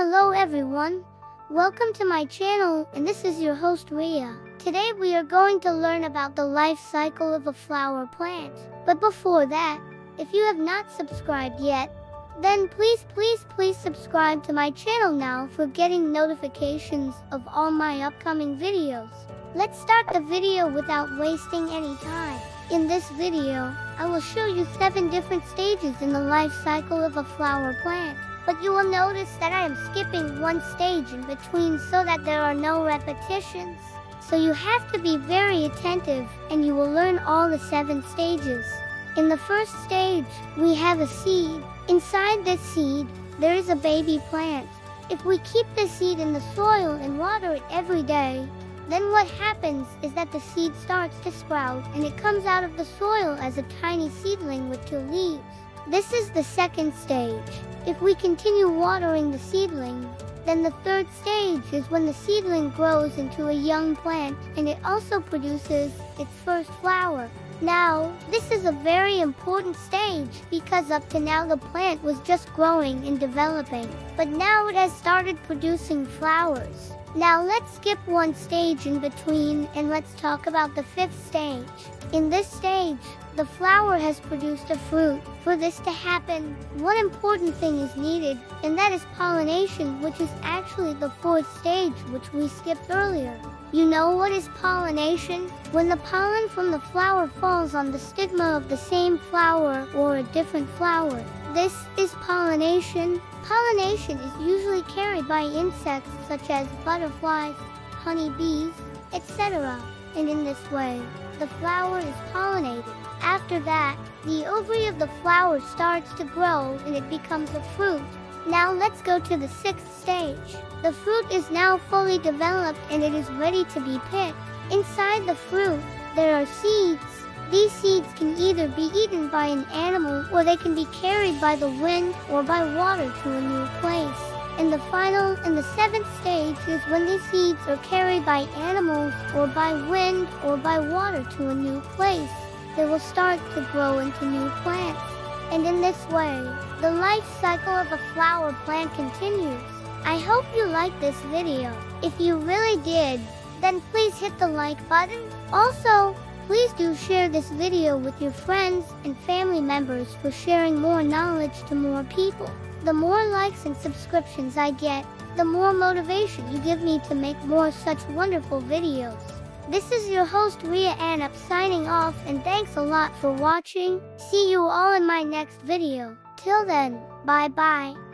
Hello everyone, welcome to my channel and this is your host Riya. Today we are going to learn about the life cycle of a flower plant. But before that, if you have not subscribed yet, then please subscribe to my channel now for getting notifications of all my upcoming videos. Let's start the video without wasting any time. In this video, I will show you 7 different stages in the life cycle of a flower plant. But you will notice that I am skipping one stage in between so that there are no repetitions. So you have to be very attentive and you will learn all the 7 stages. In the first stage, we have a seed. Inside this seed, there is a baby plant. If we keep the seed in the soil and water it every day, then what happens is that the seed starts to sprout and it comes out of the soil as a tiny seedling with 2 leaves. This is the second stage. If we continue watering the seedling, then the third stage is when the seedling grows into a young plant and it also produces its first flower. Now, this is a very important stage because up to now the plant was just growing and developing, but now it has started producing flowers. Now let's skip one stage in between and let's talk about the 5th stage. In this stage, the flower has produced a fruit. For this to happen, one important thing is needed, and that is pollination, which is actually the 4th stage, which we skipped earlier. You know what is pollination? When the pollen from the flower falls on the stigma of the same flower or a different flower. This is pollination. Pollination is usually carried by insects such as butterflies, honeybees, etc. And in this way, the flower is pollinated. After that, the ovary of the flower starts to grow and it becomes a fruit. Now let's go to the 6th stage. The fruit is now fully developed and it is ready to be picked. Inside the fruit, there are seeds. These seeds can either be eaten by an animal or they can be carried by the wind or by water to a new place. And the final and the 7th stage is when these seeds are carried by animals or by wind or by water to a new place. They will start to grow into new plants. And in this way, the life cycle of a flower plant continues. I hope you liked this video. If you really did, then please hit the like button. Also, please do share this video with your friends and family members for sharing more knowledge to more people. The more likes and subscriptions I get, the more motivation you give me to make more such wonderful videos. This is your host Riya Anup signing off, and thanks a lot for watching. See you all in my next video. Till then, bye bye.